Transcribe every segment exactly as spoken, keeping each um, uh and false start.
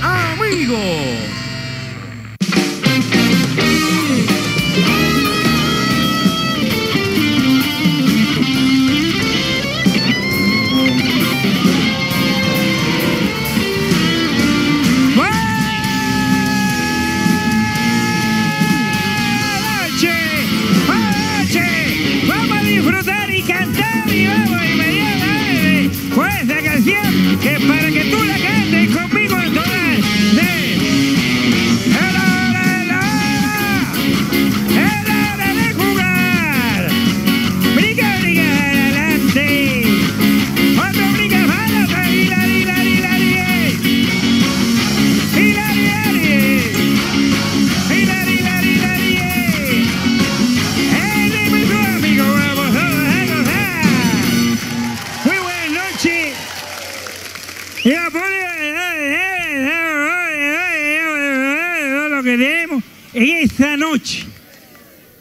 amigo.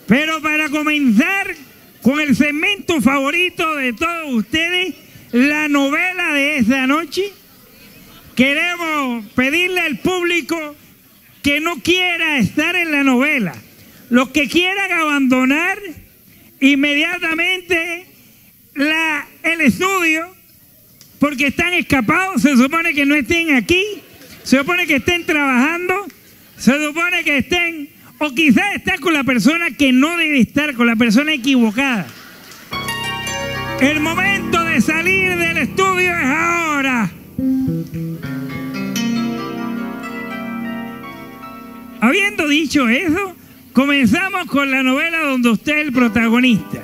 Pero para comenzar con el segmento favorito de todos ustedes, la novela de esta noche, queremos pedirle al público que no quiera estar en la novela. Los que quieran abandonar inmediatamente la, el estudio, porque están escapados, se supone que no estén aquí, se supone que estén trabajando, se supone que estén... o quizás está con la persona que no debe estar, con la persona equivocada. El momento de salir del estudio es ahora. Habiendo dicho eso, comenzamos con la novela donde usted es el protagonista.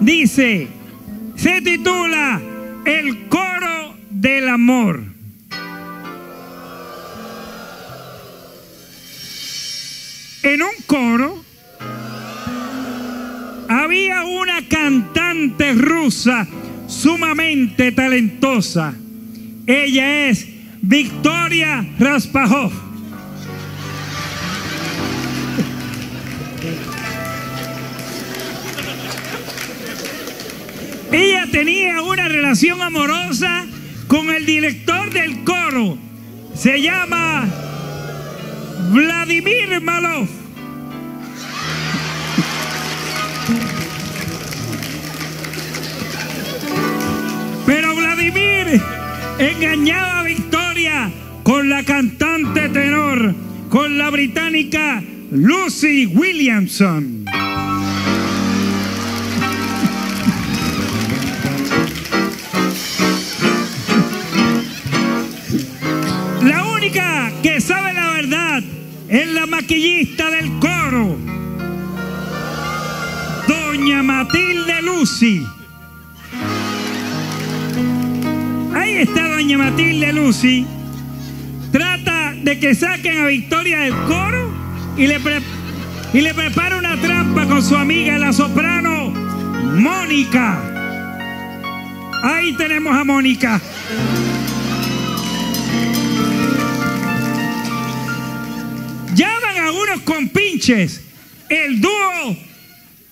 Dice, se titula El coro del amor. En un coro había una cantante rusa sumamente talentosa. Ella es Victoria Raspajov. Ella tenía una relación amorosa con el director del coro. Se llama Vladimir Malov. Pero Vladimir engañaba a Victoria con la cantante tenor, con la británica Lucy Williamson. La única que sabe la verdad es la maquillista del coro, doña Matilde Lucy. Ahí está doña Matilde Lucy. Trata de que saquen a Victoria del coro y le, pre y le prepara una trampa con su amiga la soprano Mónica. Ahí tenemos a Mónica. Llaman a unos compinches, el dúo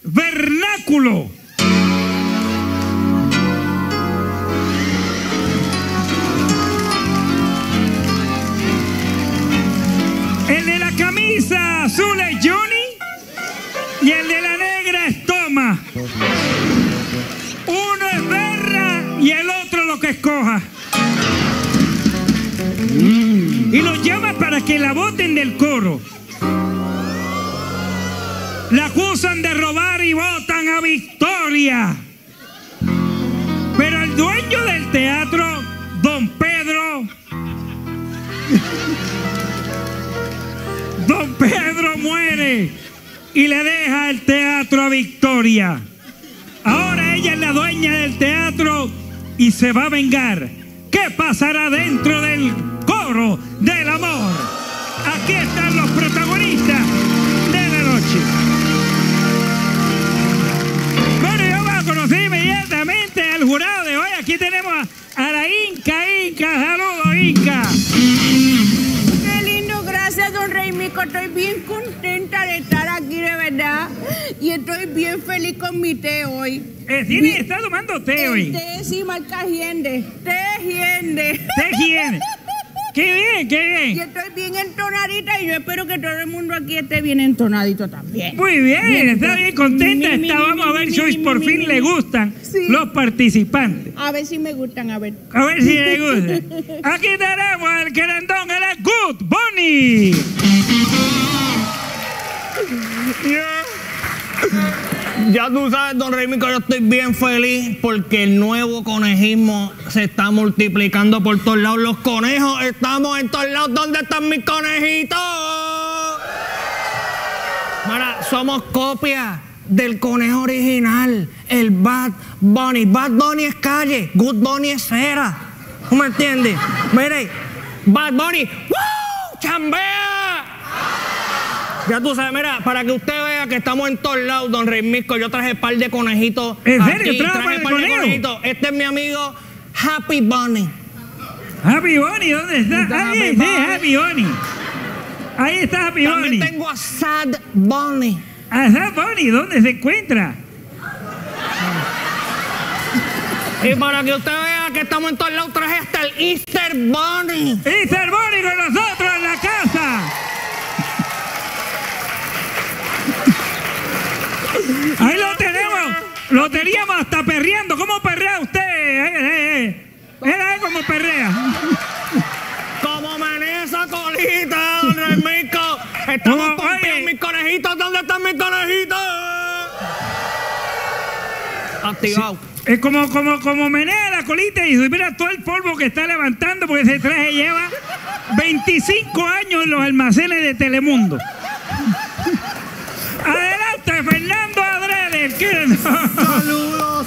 vernáculo. El de la camisa azul es Johnny y el de la negra es Toma. Uno es Berra y el otro lo que escoja. Y los llama para que la boten del coro. La acusan de robar y botan a Victoria. Pero el dueño del teatro, Don Pedro, Don Pedro muere y le deja el teatro a Victoria. Ahora ella es la dueña del teatro y se va a vengar. ¿Qué pasará dentro del coro del amor? Aquí están los protagonistas de la noche. Bueno, yo voy a conocer inmediatamente al jurado de hoy. Aquí tenemos a, a la Inca, Inca. Saludos, Inca. Qué lindo, gracias, don Reymico. Estoy bien contenta de estar aquí, de verdad. Y estoy bien feliz con mi té hoy. Eh, ¿tiene, mi, está tomando té hoy? Té, sí, marca Giende. Té Giende. Té Giende. ¡Qué bien, qué bien! Yo estoy bien entonadita y yo espero que todo el mundo aquí esté bien entonadito también. Muy bien, bien está bien contenta. Mi, mi, está. Mi, Vamos mi, a ver mi, si mi, por mi, fin mi, le gustan sí. los participantes. A ver si me gustan, a ver. A ver si le gustan. Aquí tenemos al querendón, era Good Bunny. Ya tú sabes, don Reymico, yo estoy bien feliz porque el nuevo conejismo se está multiplicando por todos lados. Los conejos estamos en todos lados. ¿Dónde están mis conejitos? Mira, somos copias del conejo original, el Bad Bunny. Bad Bunny es calle, Good Bunny es cera. ¿Tú me entiendes? Mire, Bad Bunny, ¡woo! ¡Chambea! Ya tú sabes, mira, para que usted vea que estamos en todos lados, don Raymisco, yo traje par de conejitos. ¿En serio? Aquí, traje par, par de conejitos. Este es mi amigo Happy Bunny. Happy Bunny, ¿dónde está? está Ahí está Happy Bunny. Ahí está Happy Bunny. También tengo a Sad Bunny. ¿A Sad Bunny? ¿Dónde se encuentra? Y para que usted vea que estamos en todos lados, traje hasta el Easter Bunny. Easter Bunny con nosotros en la casa. Ahí lo tenemos, lo teníamos hasta perreando. ¿Cómo perrea usted? Eh, eh, eh. Era él como perrea. Como menesa colita, don Reymico. Estamos por pie, mis conejitos. ¿Dónde están mis conejitos? Activado. Sí. Es como, como, como menea la colita y mira todo el polvo que está levantando porque ese traje lleva veinticinco años en los almacenes de Telemundo. Adelante, Fernando Andrés. Saludos.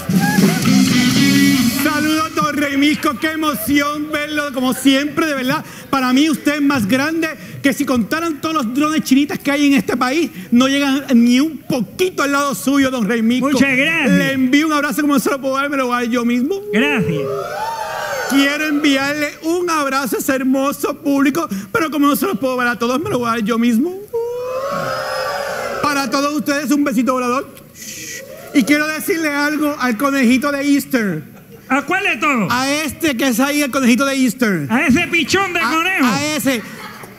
Saludos, don Reymico. Qué emoción verlo, como siempre, de verdad. Para mí usted es más grande que si contaran todos los drones chinitas que hay en este país, no llegan ni un poquito al lado suyo, don Reymico. Muchas gracias. Le envío un abrazo como solo puedo dar, me lo voy a dar yo mismo. Gracias. Quiero enviarle un abrazo a ese hermoso público, pero como no se lo puedo dar a todos, me lo voy a dar yo mismo. Para todos ustedes un besito volador. Y quiero decirle algo al conejito de Easter. ¿A cuál de todos? A este que es ahí, el conejito de Easter. A ese pichón de a, conejo. A ese.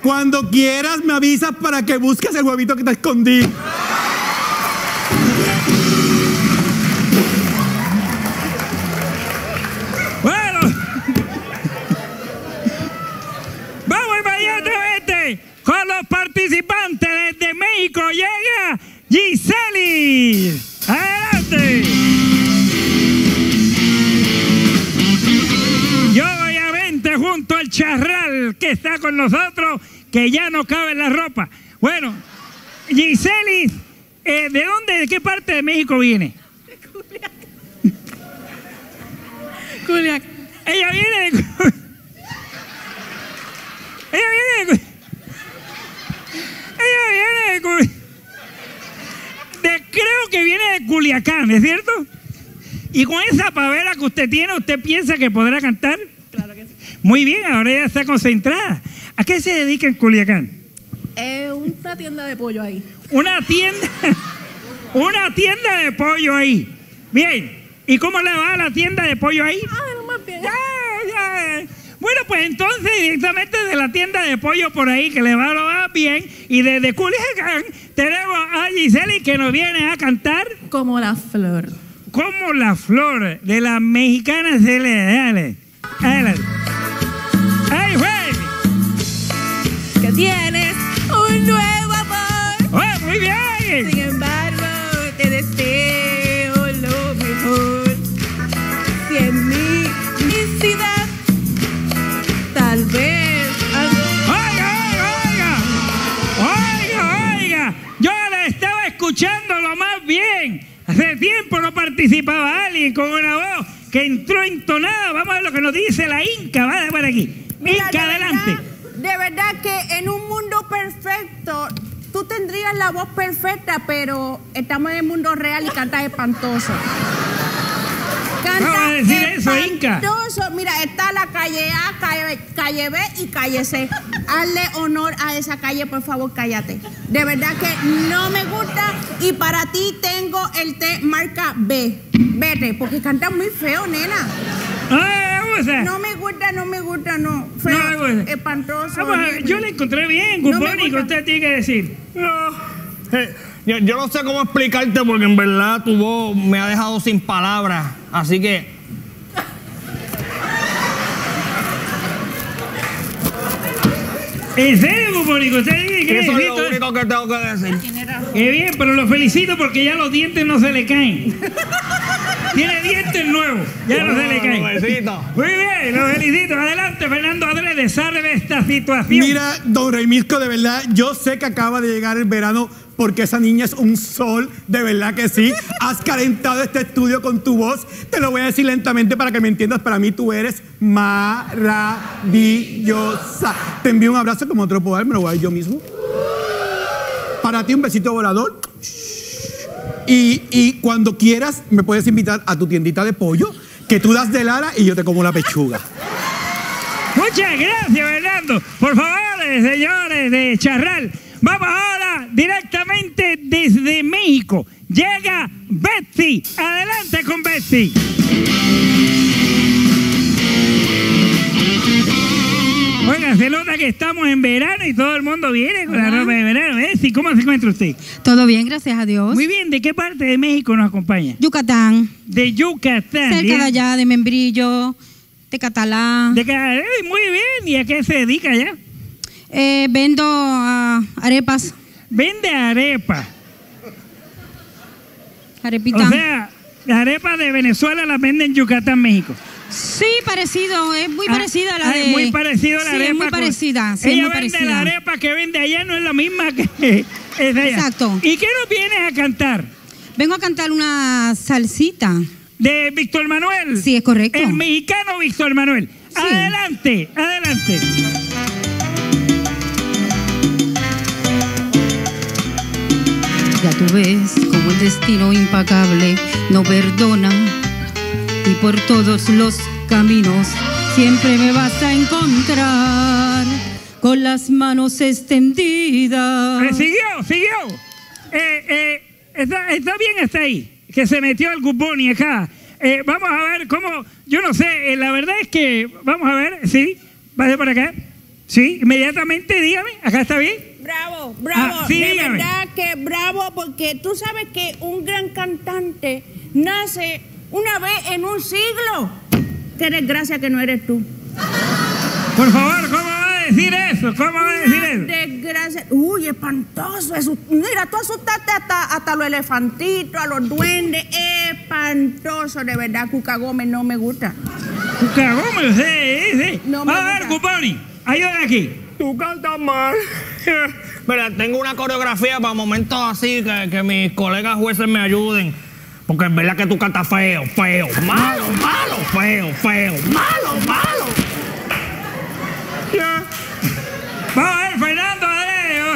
Cuando quieras me avisas para que busques el huevito que te escondí. Bueno. Vamos inmediatamente con los participantes. Desde México llega Giseli. ¡Adelante! Y obviamente junto al charral que está con nosotros, que ya no cabe en la ropa. Bueno, Giseli, eh, ¿de dónde, de qué parte de México viene? De Culiacán. Culiacán. Ella viene de Culiacán. Ella viene de Culiacán. Ella viene de, de creo que viene de Culiacán, ¿es cierto? Y con esa pavera que usted tiene, ¿usted piensa que podrá cantar? Claro que sí. Muy bien, ahora ella está concentrada. ¿A qué se dedica en Culiacán? Eh, una tienda de pollo ahí. Una tienda, una tienda de pollo ahí. Bien, ¿y cómo le va a la tienda de pollo ahí? Ah, no más bien. Ya, ya. Bueno, pues entonces directamente de la tienda de pollo por ahí, que le va a lo va bien, y desde Culiacán tenemos a Giseli que nos viene a cantar Como la flor. Como la flor de las mexicanas se le dale. Dale. ¡Ay, güey! Que tienes un nuevo amor. ¡Oh, muy bien! Sin embargo, te deseo lo mejor. Si en mí, mi ciudad. Tal vez. Oiga, oiga, oiga, oiga, yo la estaba escuchando lo más bien. Hace tiempo no participaba alguien con una voz que entró entonada. Vamos a ver lo que nos dice la Inca. Va por aquí. Mira, Inca, de adelante. Verdad, de verdad que en un mundo perfecto tú tendrías la voz perfecta, pero estamos en el mundo real y cantas espantoso. Vamos a decir eso, Inca. Mira, está la calle A, calle, calle B y calle C. Hazle honor a esa calle, por favor, cállate. De verdad que no me gusta y para ti tengo el té marca B. Vete, porque cantas muy feo, nena. No me gusta gusta, no me gusta, no. Fue no, bueno. espantoso. Ah, bueno, yo la encontré bien, Good Bunny, no que usted tiene que decir. No. Eh, yo, yo no sé cómo explicarte porque en verdad tu voz me ha dejado sin palabras. Así que... ¿En serio, Good Bunny? ¿Usted tiene que eso es lo único que tengo que decir. Qué bien, pero lo felicito porque ya los dientes no se le caen. Tiene dientes nuevos, ya no, no se le caen. Felicito. Muy bien, lo felicito. Adelante, Fernando Andrés, desarme esta situación. Mira, don Raymisco, de verdad, yo sé que acaba de llegar el verano porque esa niña es un sol, de verdad que sí. Has calentado este estudio con tu voz. Te lo voy a decir lentamente para que me entiendas. Para mí tú eres maravillosa. Te envío un abrazo como otro poder, me lo voy a dar yo mismo. Para ti un besito volador. Y, y cuando quieras, me puedes invitar a tu tiendita de pollo, que tú das de Lara y yo te como la pechuga. Muchas gracias, Fernando. Por favor, señores de Charral, vamos ahora directamente desde México. Llega Betsy. Adelante con Betsy. Oiga, se nota que estamos en verano y todo el mundo viene con Hola. la ropa de verano. Betsy, ¿cómo se encuentra usted? Todo bien, gracias a Dios. Muy bien, ¿de qué parte de México nos acompaña? Yucatán. De Yucatán. Cerca ¿bien? de allá, de Membrillo, de Catalán. De Catalán, muy bien. ¿Y a qué se dedica allá? Eh, vendo uh, arepas. Vende arepas. Arepita. O sea, las arepas de Venezuela las venden en Yucatán, México. Sí, parecido, es muy ah, parecida a la ah, de... Es muy parecida a la sí, arepa. Es muy parecida, sí, Ella muy parecida. vende la arepa que vende allá, no es la misma que es de allá. Exacto. ¿Y qué nos vienes a cantar? Vengo a cantar una salsita. ¿De Víctor Manuel? Sí, es correcto. El mexicano Víctor Manuel. Sí. Adelante, adelante. Ya tú ves como el destino impagable no perdona. Y por todos los caminos siempre me vas a encontrar con las manos extendidas. Eh, siguió, siguió. Eh, eh, está, está bien hasta ahí, que se metió el Good Bunny acá. Eh, vamos a ver cómo, yo no sé, eh, la verdad es que, vamos a ver, sí, vaya para acá. Sí, inmediatamente dígame, acá está bien. Bravo, bravo, ah, sí, de dígame. verdad que bravo, porque tú sabes que un gran cantante nace... una vez en un siglo. Qué desgracia que no eres tú. Por favor, ¿cómo va a decir eso? ¿Cómo va a decir eso? Desgracia. Uy, espantoso eso. Mira, tú asustaste hasta, hasta los elefantitos, a los duendes. Espantoso, de verdad. Cuca Gómez no me gusta. Cuca Gómez, sí, sí. No me a gusta. ver, Cupani, ayúdame aquí. Tú cantas mal. Mira, tengo una coreografía para momentos así que, que mis colegas jueces me ayuden. Porque es verdad que tú cantas feo, feo, malo, malo, feo, feo, malo, malo. Yeah. Vamos a ver, Fernando,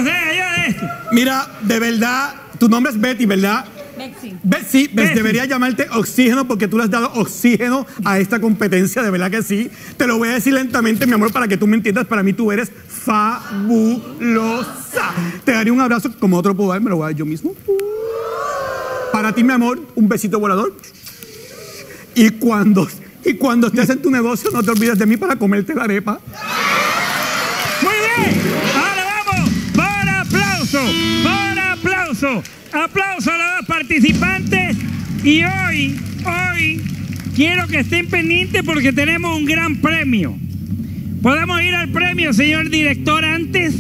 o sea, yo esto. Mira, de verdad, tu nombre es Betty, ¿verdad? Betsy. Betsy, Betsy, debería llamarte Oxígeno porque tú le has dado oxígeno a esta competencia, de verdad que sí. Te lo voy a decir lentamente, mi amor, para que tú me entiendas. Para mí tú eres fabulosa. Te daré un abrazo como otro puedo dar, me lo voy a dar yo mismo. Para ti, mi amor, un besito volador. Y cuando, y cuando estés en tu negocio, no te olvides de mí para comerte la arepa. Muy bien. Ahora vamos. Por aplauso. Por aplauso. Aplauso a los participantes. Y hoy, hoy, quiero que estén pendientes porque tenemos un gran premio. Podemos ir al premio, señor director, antes.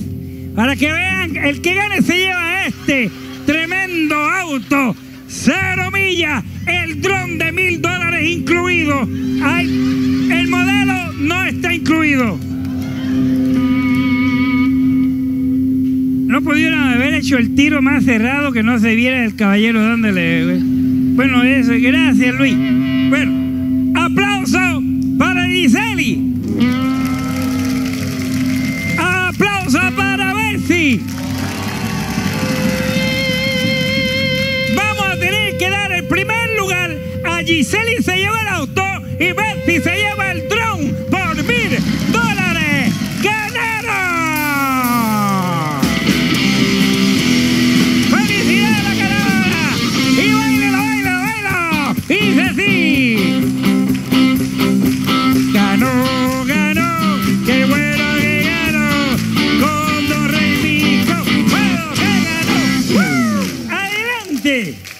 Para que vean, el que gane se lleva este tremendo auto. Cero millas, el dron de mil dólares incluido. Ay, el modelo no está incluido. No pudieron haber hecho el tiro más cerrado que no se viera el caballero dándole. Bueno, eso, gracias, Luis. Bueno, aplauso para Giseli. Aplauso para Betsy. Giseli se lleva el auto y Betsy se lleva el dron por mil dólares. ¡Ganaron! ¡Felicidades a la ganadora! ¡Y bailalo, bailalo, bailalo! ¡Y Ceci! ¡Ganó, ganó! Betsy.